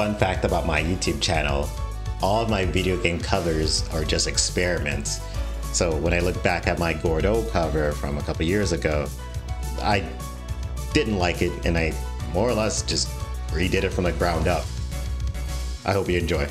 fun fact about my YouTube channel, all of my video game covers are just experiments. So when I look back at my Gordeau cover from a couple years ago, I didn't like it and I more or less just redid it from the ground up. I hope you enjoy.